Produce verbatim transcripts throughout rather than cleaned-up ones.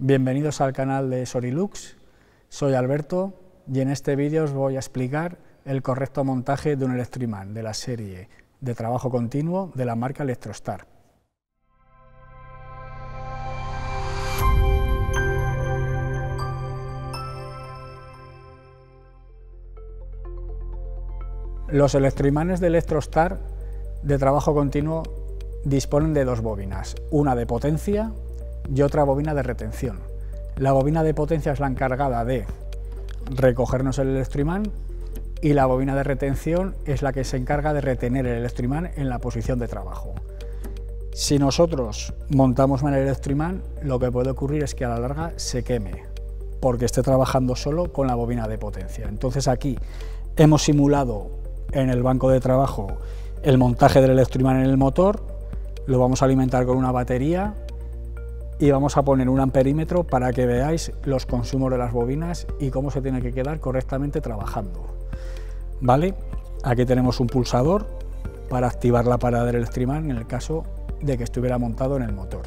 Bienvenidos al canal de Sorilux, soy Alberto y en este vídeo os voy a explicar el correcto montaje de un electroimán de la serie de trabajo continuo de la marca Elettrostart. Los electroimanes de Elettrostart de trabajo continuo disponen de dos bobinas, una de potencia y otra bobina de retención. La bobina de potencia es la encargada de recogernos el electroimán y la bobina de retención es la que se encarga de retener el electroimán en la posición de trabajo. Si nosotros montamos mal el electroimán, lo que puede ocurrir es que a la larga se queme, porque esté trabajando solo con la bobina de potencia. Entonces aquí hemos simulado en el banco de trabajo el montaje del electroimán en el motor, lo vamos a alimentar con una batería y vamos a poner un amperímetro para que veáis los consumos de las bobinas y cómo se tiene que quedar correctamente trabajando. ¿Vale? Aquí tenemos un pulsador para activar la parada del electroimán en el caso de que estuviera montado en el motor.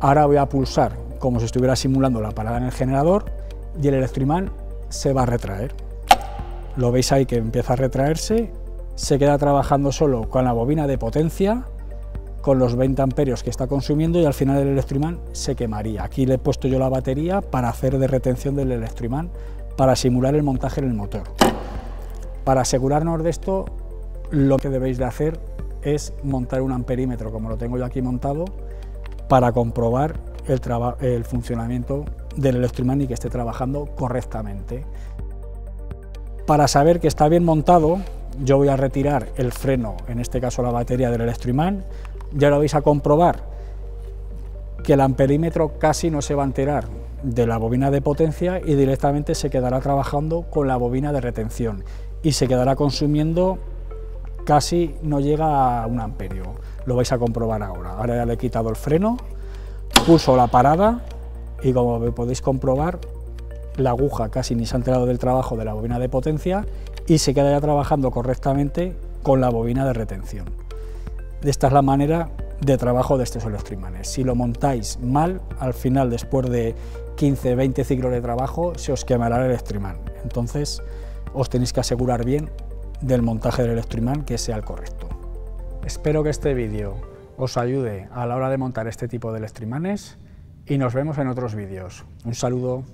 Ahora voy a pulsar como si estuviera simulando la parada en el generador y el electroimán se va a retraer. Lo veis ahí que empieza a retraerse, se queda trabajando solo con la bobina de potencia, con los veinte amperios que está consumiendo, y al final el electroimán se quemaría. Aquí le he puesto yo la batería para hacer de retención del electroimán, para simular el montaje en el motor. Para asegurarnos de esto, lo que debéis de hacer es montar un amperímetro, como lo tengo yo aquí montado, para comprobar el, el funcionamiento del electroimán y que esté trabajando correctamente. Para saber que está bien montado, yo voy a retirar el freno, en este caso la batería del electroimán. Ya lo vais a comprobar que el amperímetro casi no se va a enterar de la bobina de potencia y directamente se quedará trabajando con la bobina de retención y se quedará consumiendo, casi no llega a un amperio. Lo vais a comprobar ahora. Ahora ya le he quitado el freno, pulso la parada y, como podéis comprobar, la aguja casi ni se ha enterado del trabajo de la bobina de potencia y se quedará trabajando correctamente con la bobina de retención. Esta es la manera de trabajo de estos electroimanes. Si lo montáis mal, al final, después de quince a veinte ciclos de trabajo, se os quemará el electroimán. Entonces, os tenéis que asegurar bien del montaje del electroimán que sea el correcto. Espero que este vídeo os ayude a la hora de montar este tipo de electroimanes y nos vemos en otros vídeos. Un saludo.